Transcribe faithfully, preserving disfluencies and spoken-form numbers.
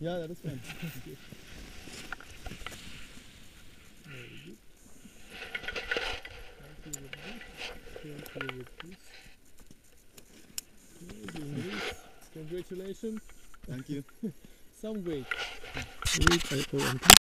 Yeah, that is fine. Thank you. Very good. Thank you with this. Thank you with this. Okay, doing this. Congratulations. Thank you. Some weight. Wait, I